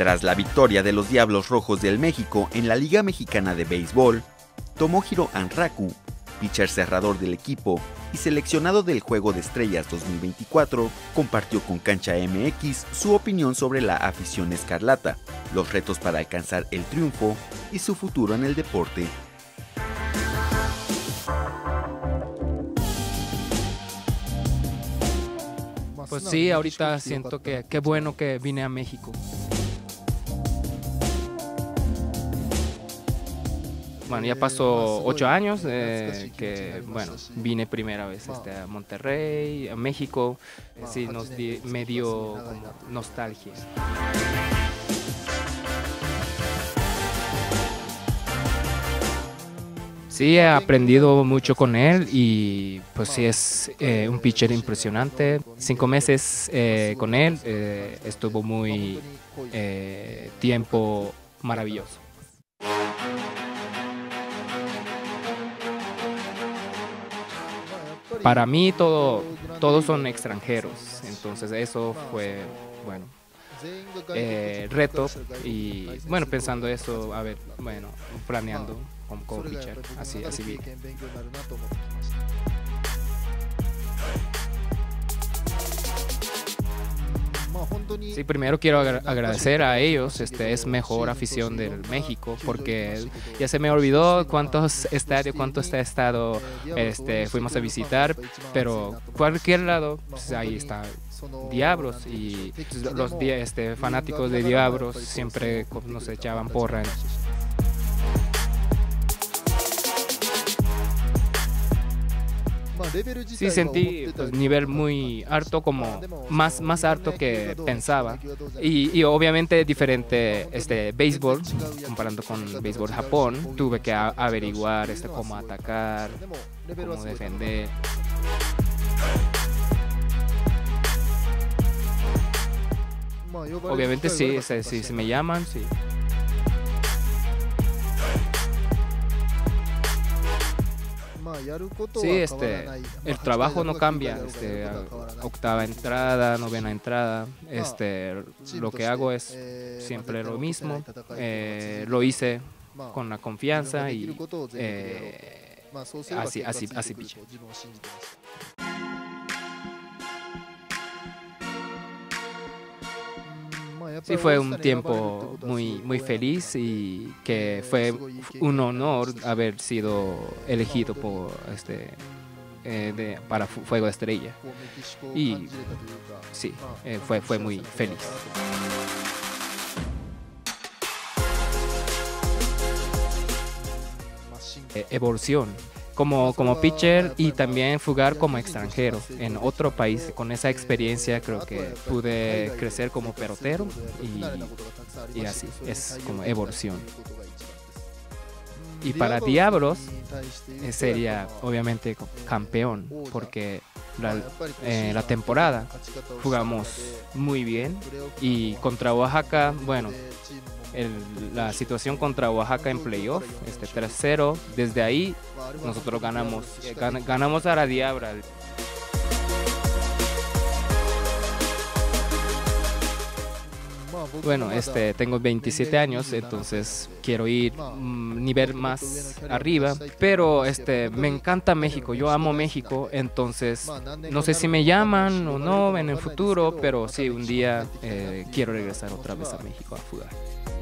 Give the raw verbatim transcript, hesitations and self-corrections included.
Tras la victoria de los Diablos Rojos del México en la Liga Mexicana de Béisbol, Tomohiro Anraku, pitcher cerrador del equipo y seleccionado del Juego de Estrellas dos mil veinticuatro, compartió con Cancha M X su opinión sobre la afición escarlata, los retos para alcanzar el triunfo y su futuro en el deporte. Pues sí, ahorita siento que qué bueno que vine a México. Bueno, ya pasó ocho años eh, que, bueno, vine primera vez este, a Monterrey, a México. Eh, sí, nos di, me dio como nostalgia. Sí, he aprendido mucho con él y pues sí es eh, un pitcher impresionante. Cinco meses eh, con él, eh, estuvo muy eh, tiempo maravilloso. Para mí todo, todos son extranjeros, entonces eso fue, bueno, eh, reto y, bueno, pensando eso, a ver, bueno, planeando como, como pitcher, así, así bien. Sí, primero quiero agra agradecer a ellos, este, es mejor afición del México, porque ya se me olvidó cuántos estadios, cuántos estados este, fuimos a visitar, pero cualquier lado, pues ahí está Diablos, y los este, fanáticos de Diablos siempre nos echaban porra. Sí, sentí pues, nivel muy alto, como más, más alto que pensaba. Y, y obviamente diferente este béisbol, comparando con béisbol Japón, tuve que averiguar este, cómo atacar, cómo defender. Obviamente sí, si sí, sí, me llaman, sí. Sí, este, el trabajo no cambia, este, octava entrada, novena entrada, este, lo que hago es siempre lo mismo, eh, lo hice con la confianza y eh, así, así, así piché. Sí, fue un tiempo muy, muy feliz y que fue un honor haber sido elegido por este, eh, de, para Fuego Estrella. Y sí, eh, fue, fue muy feliz. Eh, evolución. Como, como pitcher y también jugar como extranjero en otro país. Con esa experiencia creo que pude crecer como pelotero y, y así, es como evolución. Y para Diablos sería obviamente campeón, porque la, eh, la temporada jugamos muy bien y contra Oaxaca, bueno, El, la situación contra Oaxaca en playoff, este tres cero, desde ahí nosotros ganamos, gan, ganamos a la Diabla. Bueno, este, tengo veintisiete años, entonces quiero ir un nivel más arriba, pero este, me encanta México, yo amo México, entonces no sé si me llaman o no en el futuro, pero sí, un día eh, quiero regresar otra vez a México a jugar.